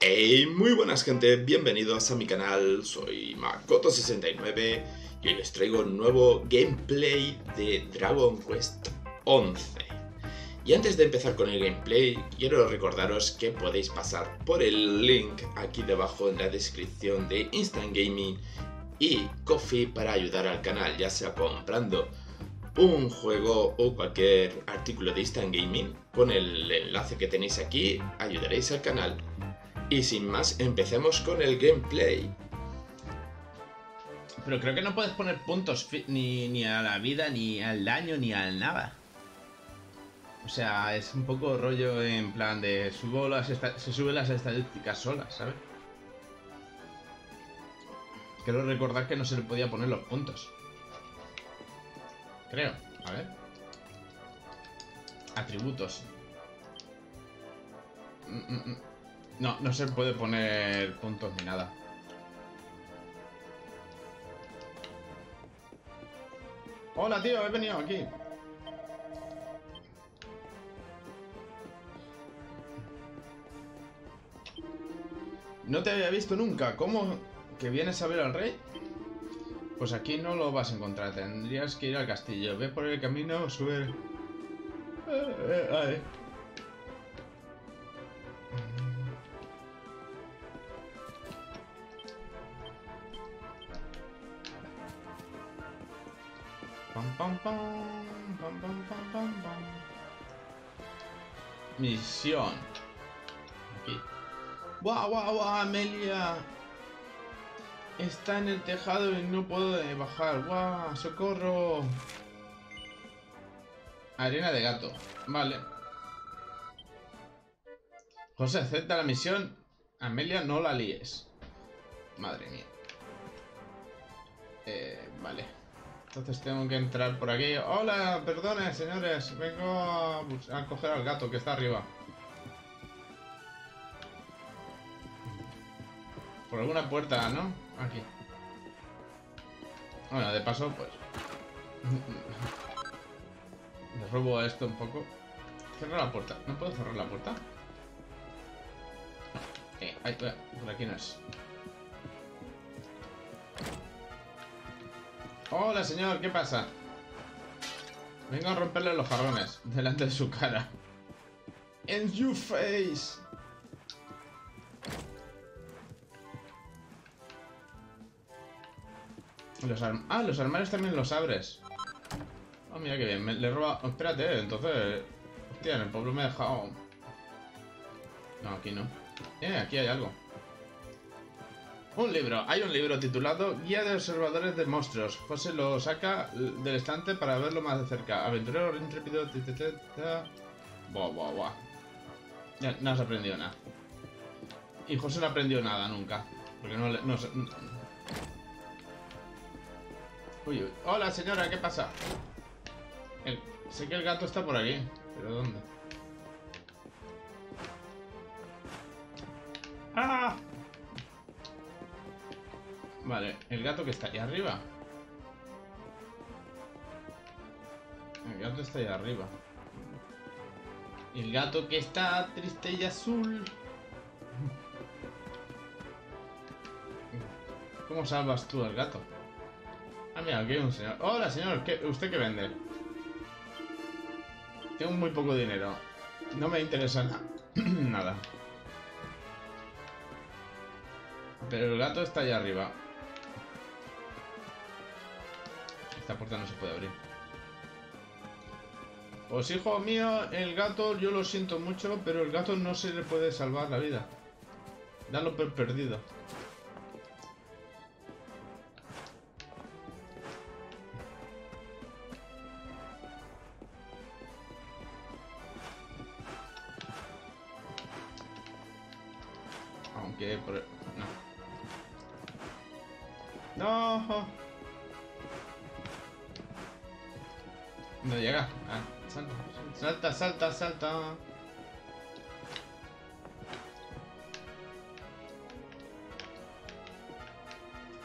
Hey, muy buenas gente, bienvenidos a mi canal, soy Makoto69 y hoy les traigo un nuevo gameplay de Dragon Quest XI. Y antes de empezar con el gameplay, quiero recordaros que podéis pasar por el link aquí debajo en la descripción de Instant Gaming y Ko-fi para ayudar al canal, ya sea comprando un juego o cualquier artículo de Instant Gaming. Con el enlace que tenéis aquí ayudaréis al canal. Y sin más, empecemos con el gameplay. Pero creo que no puedes poner puntos ni a la vida, ni al daño, ni al nada. O sea, es un poco rollo en plan de se suben las estadísticas solas, ¿sabes? Quiero recordar que no se le podía poner los puntos. Creo, a ver. Atributos. No, no se puede poner puntos ni nada. Hola, tío, he venido aquí. No te había visto nunca. ¿Cómo que vienes a ver al rey? Pues aquí no lo vas a encontrar, tendrías que ir al castillo. Ve por el camino, sube. Pam, pam, pam, pam, pam, pam, pam, pam. Misión. Aquí. ¡Guau, guau, guau, Amelia! Está en el tejado y no puedo bajar. ¡Guau! ¡Socorro! Arena de gato. Vale. José, acepta la misión. Amelia, no la líes. Madre mía. Vale. Entonces tengo que entrar por aquí. ¡Hola! Perdone, señores. Vengo a coger al gato que está arriba. Por alguna puerta, ¿no? Aquí. Bueno, de paso, pues... le robo esto un poco. Cierra la puerta. ¿No puedo cerrar la puerta? Ahí, por aquí no es. Hola, señor. ¿Qué pasa? Vengo a romperle los jarrones delante de su cara. In your face. Los armarios también los abres. Oh, mira que bien. Le roba... Oh, espérate, entonces... Hostia, en el pueblo me he dejado... No, aquí no. Aquí hay algo. Un libro. Hay un libro titulado Guía de Observadores de Monstruos. José lo saca del estante para verlo más de cerca. Aventurero, intrépido... Buah, buah, buah. Ya no has aprendido nada. Y José no aprendió nada nunca. Porque no le... Uy, uy. Hola señora, ¿qué pasa? Sé que el gato está por aquí, pero ¿dónde? ¡Ah! Vale, el gato que está ahí arriba. El gato está ahí arriba. El gato que está triste y azul. ¿Cómo salvas tú al gato? Ah, mira, aquí hay un señor. Hola, señor. ¿Usted qué vende? Tengo muy poco dinero. No me interesa nada. Pero el gato está allá arriba. Esta puerta no se puede abrir. Pues, hijo mío, el gato, yo lo siento mucho, pero el gato no se le puede salvar la vida. Dalo por perdido. No llega. Ah, salta, salta, salta, salta.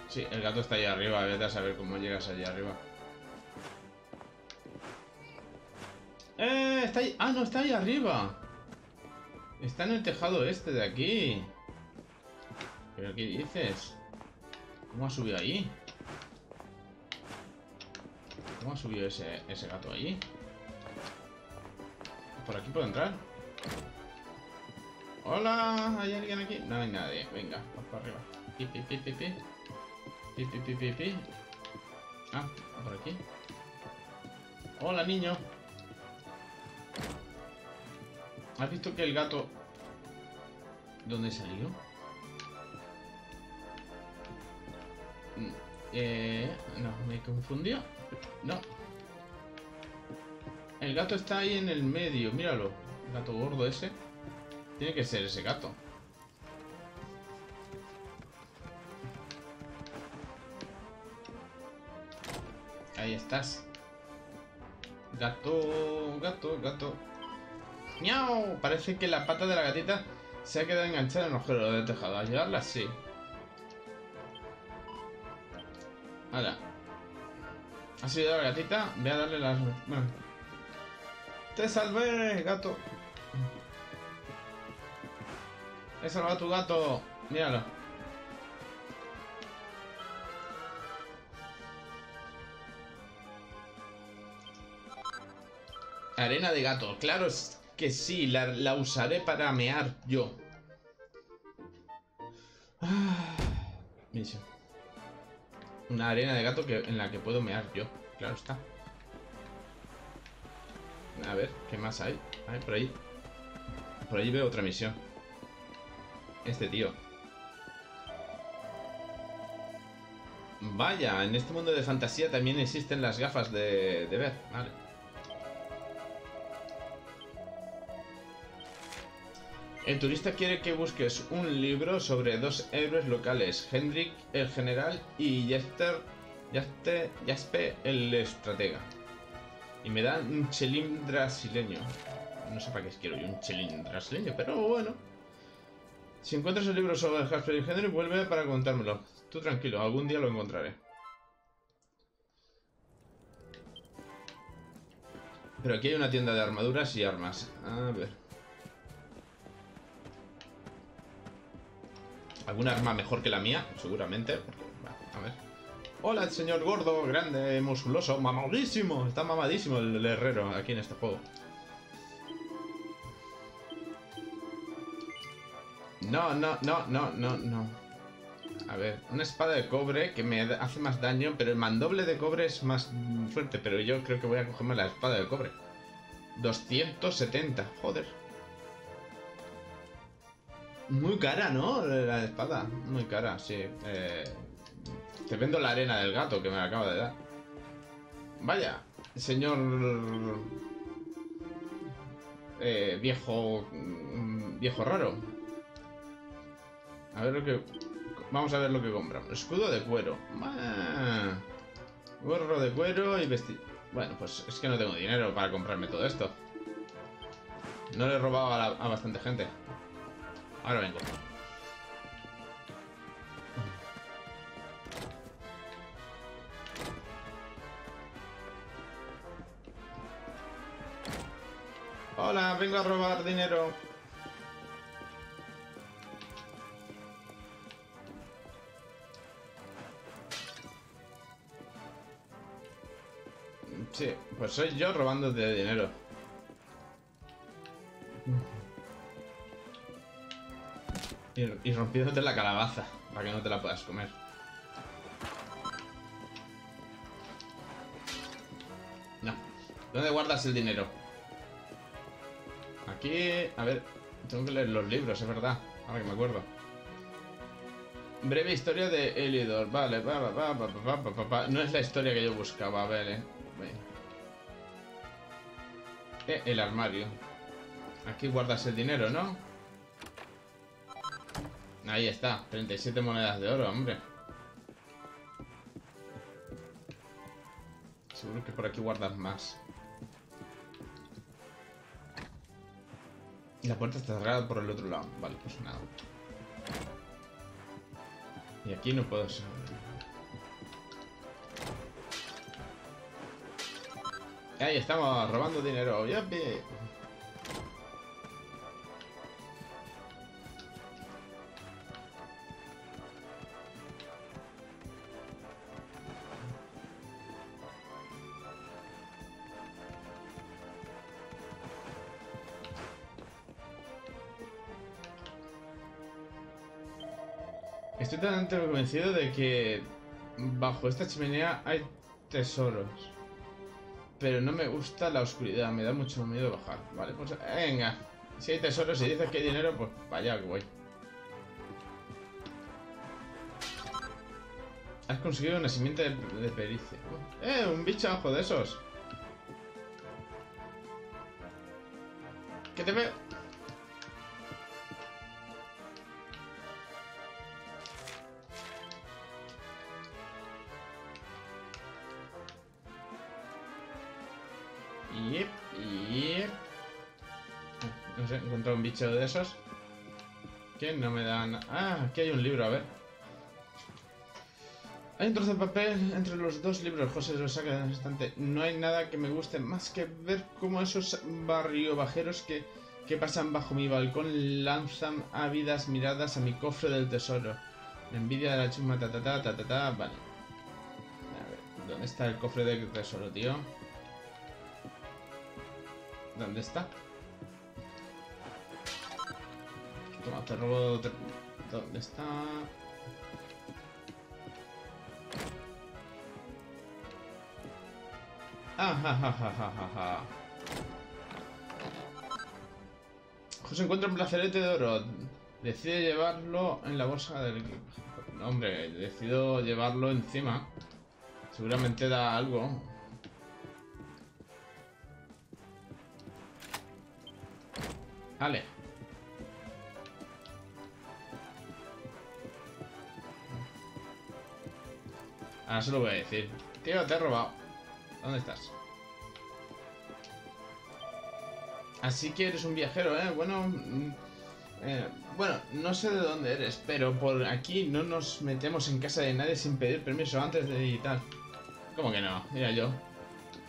Sí, el gato está allá arriba. Vete a saber cómo llegas allá arriba. está ahí. Ah, no, está ahí arriba. Está en el tejado este de aquí. ¿Pero qué dices? ¿Cómo ha subido ahí? ¿Cómo ha subido ese gato ahí? ¿Por aquí puedo entrar? ¡Hola! ¿Hay alguien aquí? No hay nadie. Venga, vamos para arriba. Pi, pi, pi, pi, pi. Pi, pi, pi, pi, pi. Ah, por aquí. ¡Hola, niño! ¿Has visto que el gato... ¿Dónde salió? No, me confundió. No. El gato está ahí en el medio, míralo. El gato gordo ese. Tiene que ser ese gato. Ahí estás. Gato, gato, gato. ¡Miau! Parece que la pata de la gatita se ha quedado enganchada en el agujero del tejado. Al llevarla, sí. Ahora. ¿Has ayudado a la gatita? Voy a darle las... Bueno. ¡Te salvé, gato! He salvado a tu gato. Míralo. Arena de gato. Claro que sí. La usaré para mear yo. Ah, misión. Una arena de gato en la que puedo mear yo. Claro está. A ver, ¿qué más hay? Hay por ahí. Por ahí veo otra misión. Este tío. Vaya, en este mundo de fantasía también existen las gafas de ver. Vale. El turista quiere que busques un libro sobre dos héroes locales. Hendrik, el general, y Jasper, el estratega. Y me dan un chelín brasileño. No sé para qué quiero yo un chelín brasileño, pero bueno. Si encuentras el libro sobre Jasper y Hendrik, vuelve para contármelo. Tú tranquilo, algún día lo encontraré. Pero aquí hay una tienda de armaduras y armas. A ver. ¿Alguna arma mejor que la mía? Seguramente. A ver. Hola, señor gordo, grande, musculoso, mamadísimo. Está mamadísimo el herrero aquí en este juego. No, no, no, no, no, no. A ver, una espada de cobre que me hace más daño, pero el mandoble de cobre es más fuerte. Pero yo creo que voy a cogerme la espada de cobre. 270, joder. Muy cara, ¿no? La espada, muy cara, sí. Te vendo la arena del gato que me la acaba de dar. Vaya, señor... Viejo raro. A ver lo que... Vamos a ver lo que compramos. Escudo de cuero. Ah, gorro de cuero y vestido... Bueno, pues es que no tengo dinero para comprarme todo esto. No le he robado a bastante gente. Ahora vengo. Hola, vengo a robar dinero. Sí, pues soy yo robando de dinero. Y rompiéndote la calabaza, para que no te la puedas comer. No. ¿Dónde guardas el dinero? Aquí... A ver, tengo que leer los libros, es verdad. Ahora que me acuerdo. Breve historia de Elidor. Vale, no es la historia que yo buscaba, a ver, el armario. Aquí guardas el dinero, ¿no? Ahí está, 37 monedas de oro, hombre. Seguro que por aquí guardas más. La puerta está cerrada por el otro lado. Vale, pues nada. Y aquí no puedo salir. Ahí estamos, robando dinero. ¡Yupi! Estoy tan convencido de que bajo esta chimenea hay tesoros. Pero no me gusta la oscuridad, me da mucho miedo bajar. Vale, pues venga. Si hay tesoros y dices que hay dinero, pues para allá que voy. Has conseguido una simiente de pericia. Un bicho abajo de esos. ¿Qué te veo? Un bicho de esos que no me dan. Ah, aquí hay un libro, a ver. Hay un trozo de papel entre los dos libros. José lo saca del estante. No hay nada que me guste más que ver cómo esos barriobajeros que pasan bajo mi balcón lanzan ávidas miradas a mi cofre del tesoro. La envidia de la chusma, ta ta ta ta ta ta. Vale. A ver, ¿dónde está el cofre del tesoro, tío? ¿Dónde está? Toma, te robo... ¿Dónde está? Ah, ja, ja, ja, ja, ja. José encuentra un placerete de oro. Decide llevarlo en la bolsa del... No, hombre, decido llevarlo encima. Seguramente da algo. Vale. Ahora se lo voy a decir. Tío, te he robado. ¿Dónde estás? Así que eres un viajero, ¿eh? Bueno... bueno, no sé de dónde eres, pero por aquí no nos metemos en casa de nadie sin pedir permiso antes de y tal. ¿Cómo que no? Mira yo.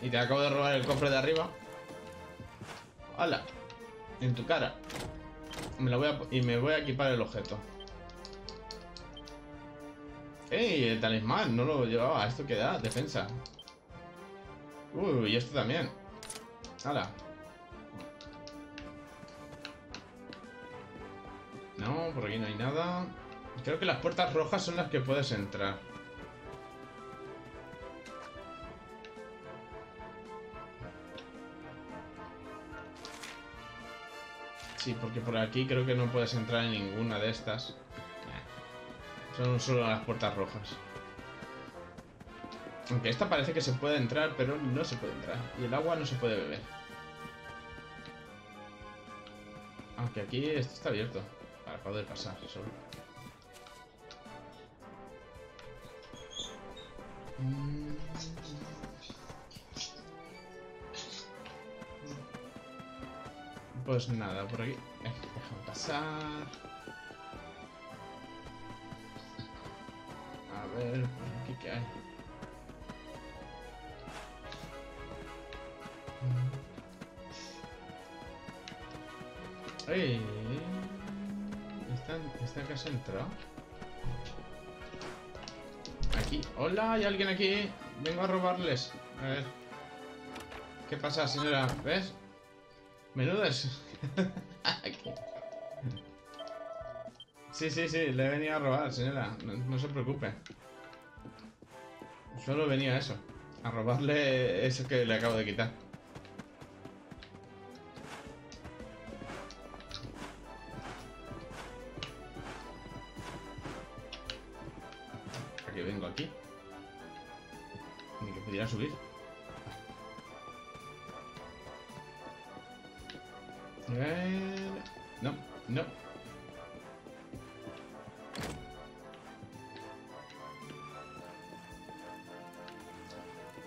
Y te acabo de robar el cofre de arriba. ¡Hala! En tu cara. Me la voy a... Y me voy a equipar el objeto. ¡Ey! El talismán, no lo llevaba. ¿Esto qué da? Defensa. Y esto también. ¡Hala! No, por aquí no hay nada. Creo que las puertas rojas son las que puedes entrar. Sí, porque por aquí creo que no puedes entrar en ninguna de estas. Son solo las puertas rojas. Aunque esta parece que se puede entrar, pero no se puede entrar. Y el agua no se puede beber. Aunque aquí esto está abierto. Para poder pasar solo. Pues nada, por aquí. Déjame pasar. A ver, ¿qué, qué hay? ¡Ey! ¿Está acá centrado? Aquí. ¡Hola! ¿Hay alguien aquí? Vengo a robarles. A ver. ¿Qué pasa, señora? ¿Ves? Menudas. Sí, sí, sí. Le he venido a robar, señora. No se preocupe. Solo venía a eso, a robarle eso que le acabo de quitar. ¿A qué vengo aquí? Ni que pudiera subir. No, no.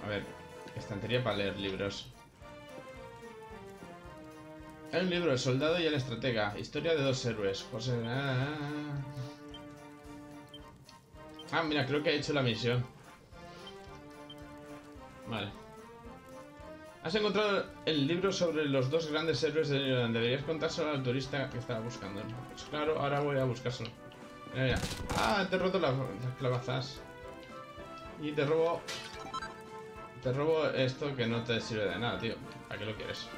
A ver, estantería para leer libros. Hay un libro, El soldado y el estratega. Historia de dos héroes. José... Ah, mira, creo que he hecho la misión. Vale. Has encontrado el libro sobre los dos grandes héroes de Niroland. Deberías contárselo al turista que estaba buscando. Pues claro, ahora voy a buscárselo. Mira, mira. Ah, te he roto las clavazas. Y te robo... te robo esto que no te sirve de nada, tío. ¿A qué lo quieres?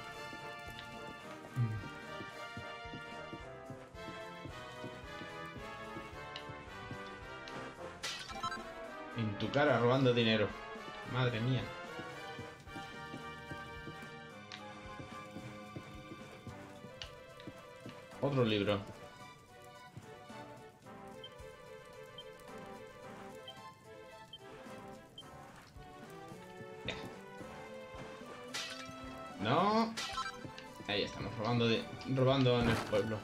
En tu cara, robando dinero. Madre mía. Otro libro. No. Ahí estamos, robando en el pueblo.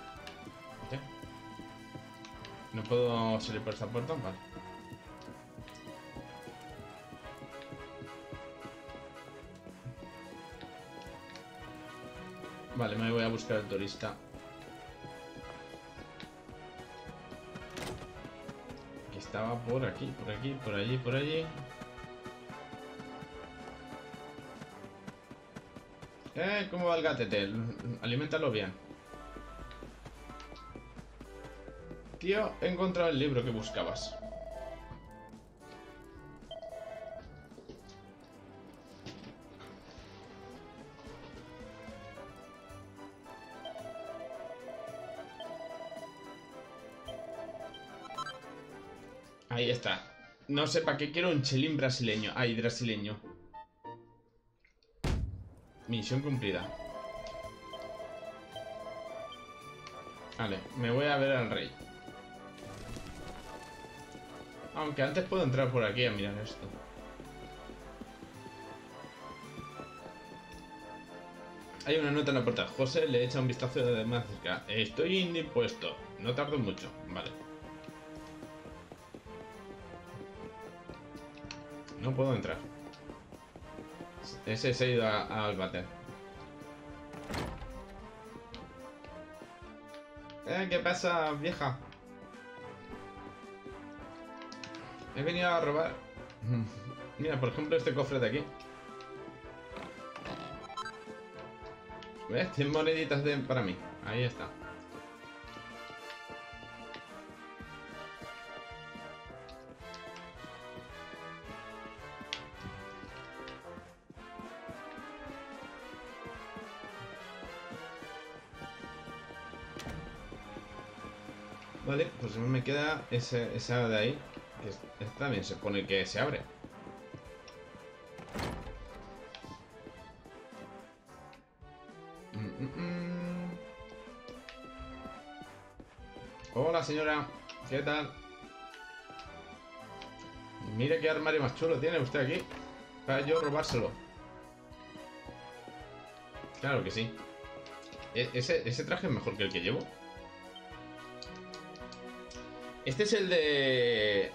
¿Qué? ¿No puedo salir por esta puerta? Vale. Vale, me voy a buscar al turista. Que estaba por aquí, por aquí, por allí, por allí. ¿Cómo va el gatete? Aliméntalo bien. Tío, he encontrado el libro que buscabas. Ahí está. No sé para qué quiero un chelín brasileño. Ay, brasileño. Misión cumplida. Vale, me voy a ver al rey. Aunque antes puedo entrar por aquí a mirar esto. Hay una nota en la puerta. José le echa un vistazo de más cerca. Estoy indispuesto. No tardo mucho. Vale. No puedo entrar. Ese se ha ido al váter. ¿Qué pasa, vieja? He venido a robar. Mira, por ejemplo, este cofre de aquí. ¿Ves? 100 moneditas para mí. Ahí está. Vale, pues me queda esa de ahí, que también se pone que se abre. Hola señora, ¿qué tal? Mire qué armario más chulo tiene usted aquí, para yo robárselo. Claro que sí. Ese traje es mejor que el que llevo. Este es el de...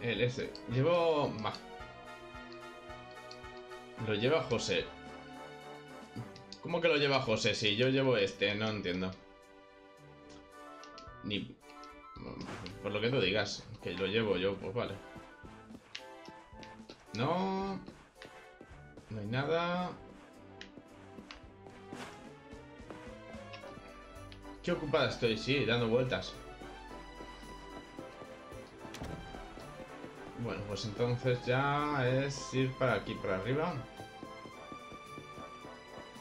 el ese. Llevo... más. Lo lleva José. ¿Cómo que lo lleva José? Si yo llevo este, no entiendo. Ni... por lo que tú digas, que lo llevo yo, pues vale. No... no hay nada... Qué ocupada estoy, sí, dando vueltas. Bueno, pues entonces ya es ir para aquí, para arriba.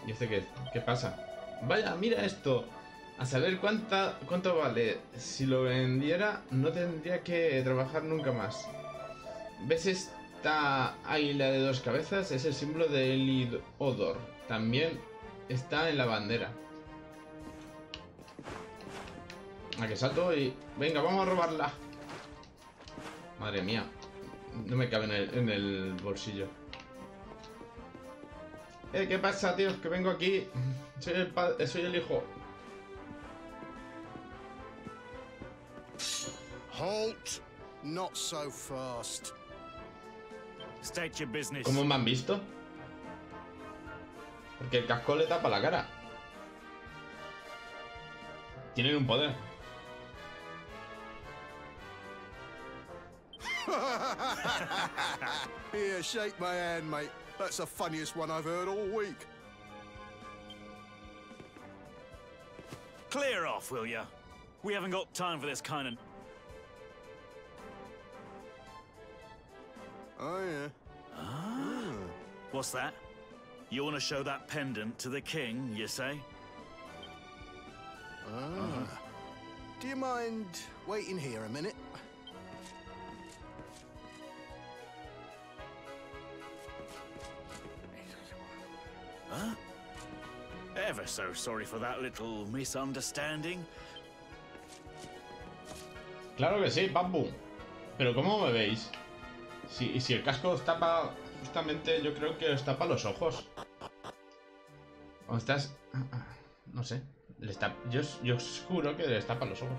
¿Y este qué pasa? Vaya, mira esto. A saber cuánto vale. Si lo vendiera, no tendría que trabajar nunca más. ¿Ves esta águila de dos cabezas? Es el símbolo de Elidor. También está en la bandera. A que salto y... venga, vamos a robarla. Madre mía. No me cabe en el bolsillo. ¿Qué pasa, tíos? Que vengo aquí. Soy el hijo. Halt. Not so fast. State your business. ¿Cómo me han visto? Porque el casco le tapa la cara. Tienen un poder. Here, shake my hand, mate. That's the funniest one I've heard all week. Clear off, will ya? We haven't got time for this kind of... Oh, yeah. Ah. What's that? You want to show that pendant to the king, you say? Ah. Do you mind waiting here a minute? Huh? Ever so sorry for that little misunderstanding. Claro que sí, Bambú. Pero ¿cómo me veis? Si el casco os tapa, justamente yo creo que os tapa los ojos. O estás... No sé. Les tapa... yo os juro que les tapa los ojos.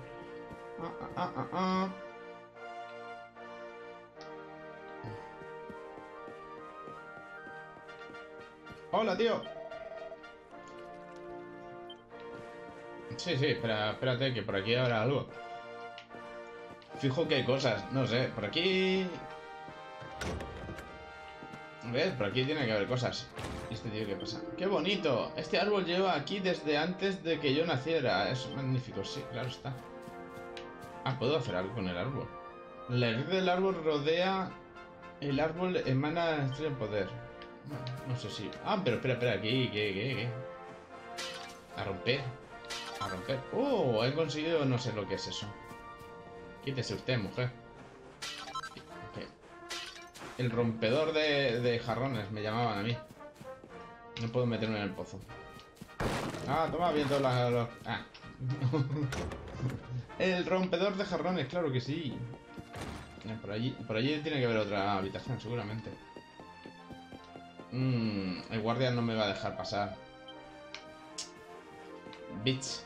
Hola, tío. Sí, espérate, que por aquí habrá algo. Fijo que hay cosas, no sé, por aquí... ¿Ves? Por aquí tiene que haber cosas. Este tío, ¿qué pasa? ¡Qué bonito! Este árbol lleva aquí desde antes de que yo naciera. Es magnífico, sí, claro está. Ah, puedo hacer algo con el árbol. La red del árbol rodea... El árbol emana estrella de poder. No sé si... Ah, pero espera, aquí, ¿qué? A romper. ¡Oh! He conseguido no sé lo que es eso. Quítese usted, mujer. El rompedor de jarrones me llamaban a mí. No puedo meterme en el pozo. Ah, toma bien todas las... Ah. El rompedor de jarrones, claro que sí. Por allí tiene que haber otra habitación, seguramente. El guardia no me va a dejar pasar. Bitch.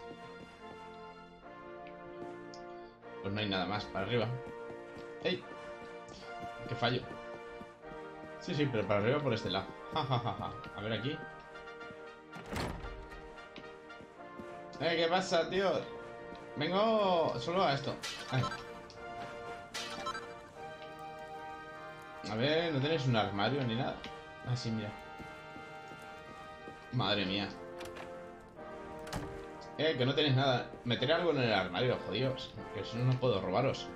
Pues no hay nada más para arriba. ¡Ey! ¡Qué fallo! Sí, pero para arriba por este lado. A ver aquí. ¿Qué pasa, tío? Vengo solo a esto. Ay. A ver, ¿no tenéis un armario ni nada? Así, mira. Madre mía. Que no tenéis nada. Meteré algo en el armario, jodidos. Que eso no puedo robaros.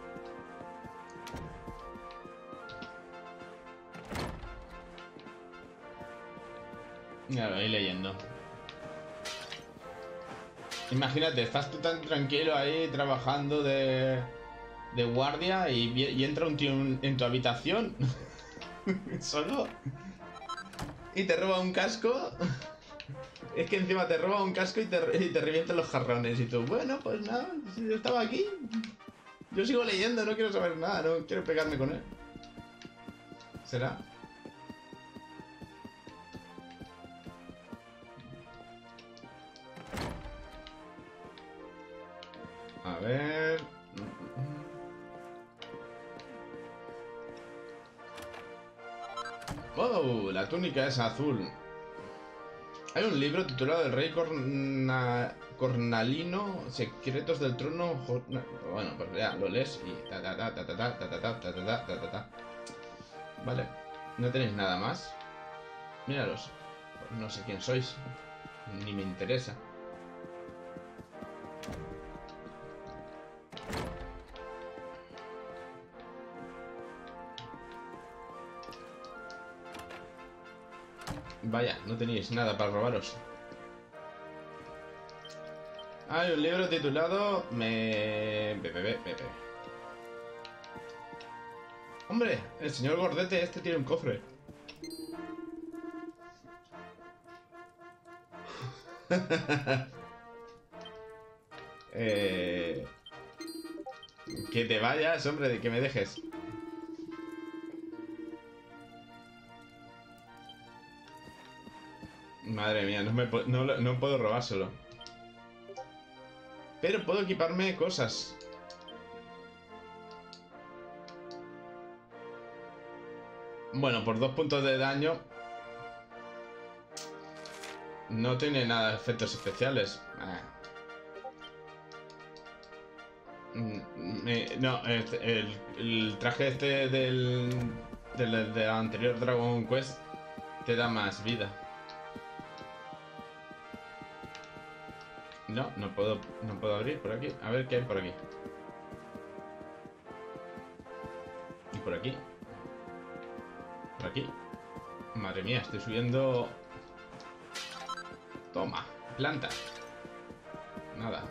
Ya lo voy leyendo. Imagínate, estás tú tan tranquilo ahí trabajando de guardia y entra un tío en tu habitación solo y te roba un casco. Es que encima te roba un casco y te revienta los jarrones y tú, bueno, pues nada, si yo estaba aquí, yo sigo leyendo, no quiero saber nada, no quiero pegarme con él. ¿Será? A ver... ¡Wow! La túnica es azul. Hay un libro titulado El Rey Cornalino, Secretos del Trono... Bueno, pues ya, lo lees y... Vale. ¿No tenéis nada más? Míralos. No sé quién sois. Ni me interesa. Vaya, no tenéis nada para robaros. Hay un libro titulado... Hombre, el señor Gordete este tiene un cofre. Que te vayas, hombre, de que me dejes. Madre mía, no puedo robárselo. Pero puedo equiparme cosas. Bueno, por 2 puntos de daño. No tiene nada de efectos especiales. No, el traje este del anterior Dragon Quest te da más vida. No, no puedo abrir por aquí. A ver qué hay por aquí. Y por aquí. Por aquí. Madre mía, estoy subiendo... Toma, planta. Nada.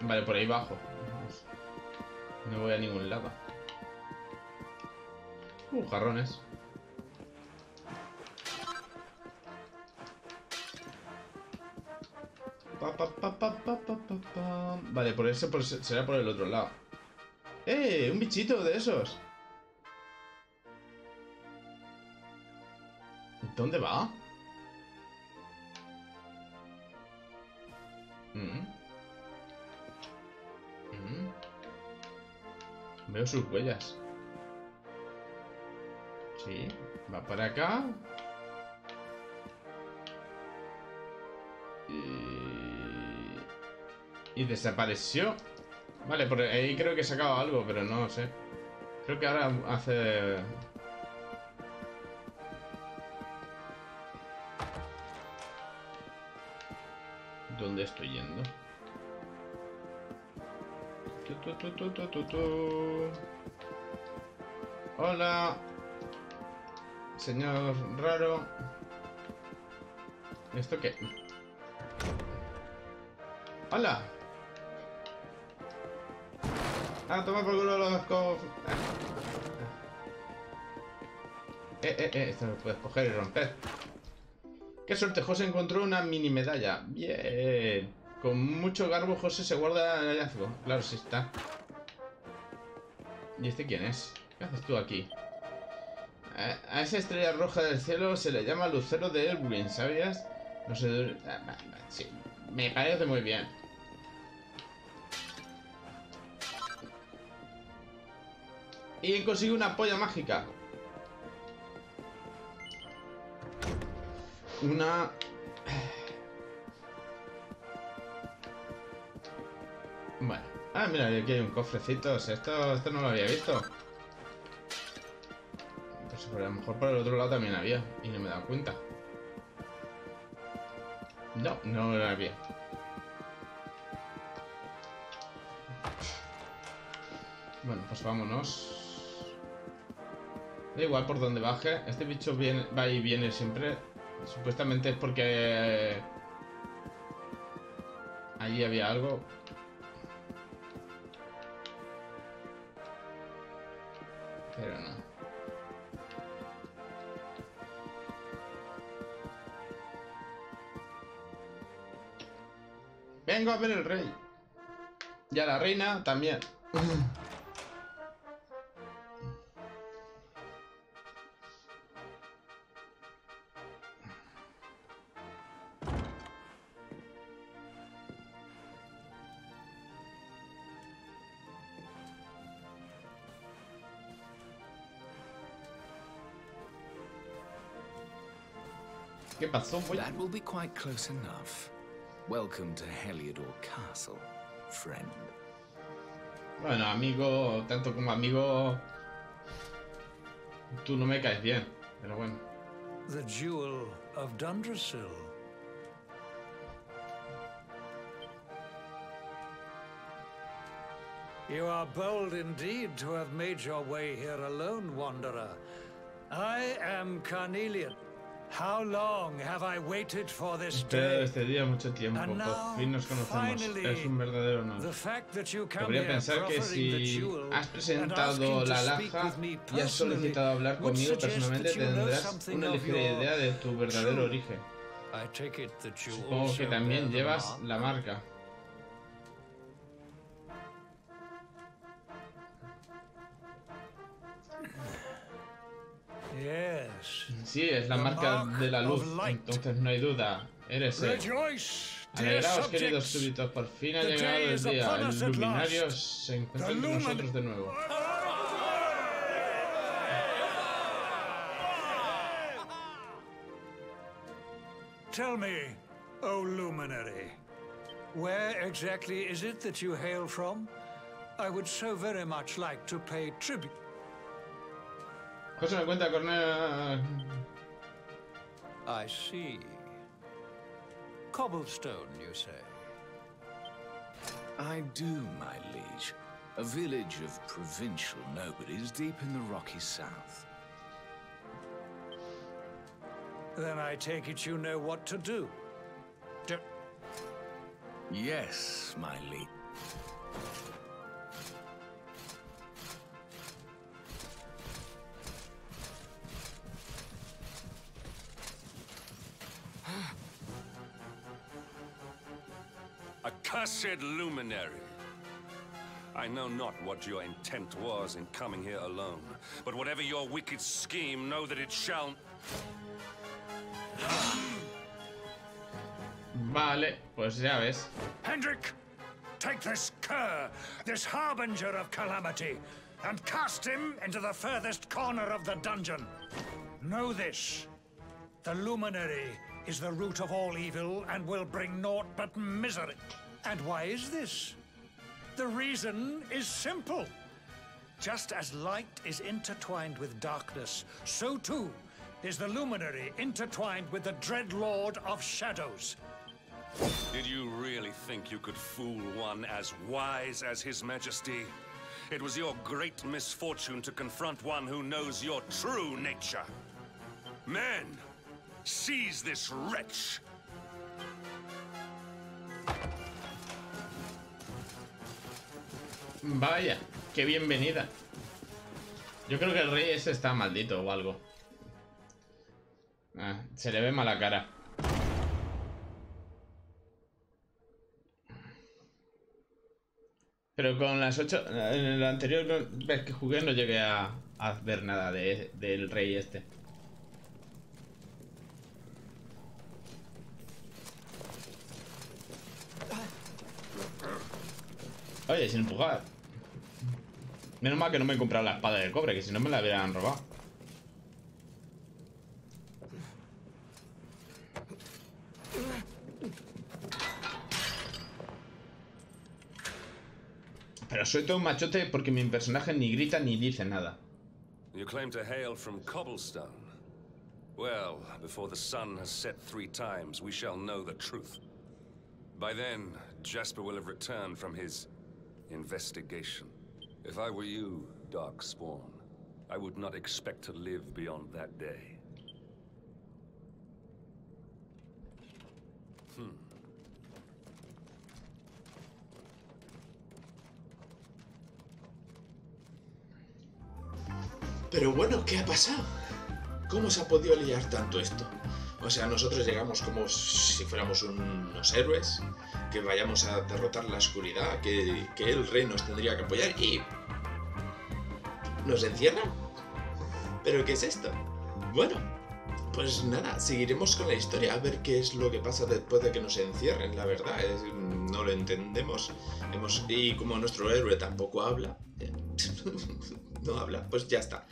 Vale, por ahí bajo. No voy a ningún lado. Jarrones. Vale, por ese será por el otro lado. ¡Eh! ¡Un bichito de esos! ¿Dónde va? Veo sus huellas. Sí, va para acá. Y desapareció. Vale, por ahí creo que he sacado algo, pero no sé. Creo que ahora hace... ¿Dónde estoy yendo? Hola, señor raro. ¿Esto qué? ¡Hola! Ah, toma por culo los cofres. Esto lo puedes coger y romper. ¡Qué suerte! José encontró una mini medalla. Bien. Con mucho garbo, José se guarda el hallazgo. Claro, sí está. ¿Y este quién es? ¿Qué haces tú aquí? A esa estrella roja del cielo se le llama Lucero de Elwin, ¿sabías? No sé... Sí, me parece muy bien. Y consigo una polla mágica. Una... Bueno, ah, mira, aquí hay un cofrecito. Esto no lo había visto. Pues a lo mejor por el otro lado también había y no me he dado cuenta. No, no lo había. Bueno, pues vámonos. Da igual por donde baje. Este bicho viene, va y viene siempre. Supuestamente es porque... Allí había algo. Pero no. Vengo a ver el rey. Y a la reina también. ¿Qué pasó? That will be quite close enough. Welcome to Heliodor Castle, friend. Bueno, amigo, tanto como amigo, tú no me caes bien, pero bueno. The jewel of Dundrasil. You are bold indeed to have made your way here alone, wanderer. I am Carnelian. How long have I waited for this day? And now, finally, the fact that you come here proffering the jewel and asking to speak with me personally would suggest that you know something of your true. I take it that you also bear the mark. Sí, es la marca de la luz, entonces no hay duda. Eres él. Alegraos, queridos súbditos, por fin ha llegado el día. El luminario se encuentra con nosotros de nuevo. Tell me, oh luminary, Where exactly is it that you hail from? I would so very much like to pay tribute. I see. Cobblestone, you say? I do, my liege. A village of provincial nobodies deep in the rocky south. Then I take it you know what to do. Yes, my liege. Accursed luminary. I know not what your intent was in coming here alone, but whatever your wicked scheme, know that it shall... Vale, pues ya ves. Hendrik, take this cur, this harbinger of calamity, and cast him into the furthest corner of the dungeon. Know this, the luminary is the root of all evil and will bring naught but misery. And why is this? The reason is simple. Just as light is intertwined with darkness, so too is the luminary intertwined with the dread lord of shadows. Did you really think you could fool one as wise as His Majesty? It was your great misfortune to confront one who knows your true nature. Men, seize this wretch! Vaya, qué bienvenida. Yo creo que el rey ese está maldito o algo. Ah, se le ve mala cara. Pero con las 8... En la anterior vez que jugué no llegué a ver nada del rey este. Oye, sin empujar. Menos mal que no me he comprado la espada de cobre, que si no me la hubieran robado. Pero soy todo un machote porque mi personaje ni grita ni dice nada. You claim to hail from Cobblestone. Well, before the sun has set 3 times, we shall know the truth. By then, Jasper will have returned from his investigation. If I were you, Darkspawn, I would not expect to live beyond that day. Pero bueno, ¿qué ha pasado? ¿Cómo se ha podido liar tanto esto? O sea, nosotros llegamos como si fuéramos unos héroes, que vayamos a derrotar la oscuridad, que el rey nos tendría que apoyar y... ¿nos encierran? ¿Pero qué es esto? Bueno, pues nada, seguiremos con la historia a ver qué es lo que pasa después de que nos encierren, la verdad, no lo entendemos. Y como nuestro héroe tampoco habla... no habla, pues ya está.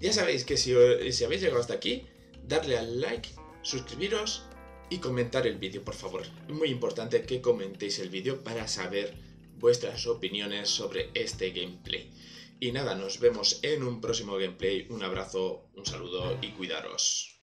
Ya sabéis que si habéis llegado hasta aquí, darle al like, suscribiros y comentar el vídeo, por favor. Es muy importante que comentéis el vídeo para saber vuestras opiniones sobre este gameplay. Y nada, nos vemos en un próximo gameplay. Un abrazo, un saludo y cuidaros.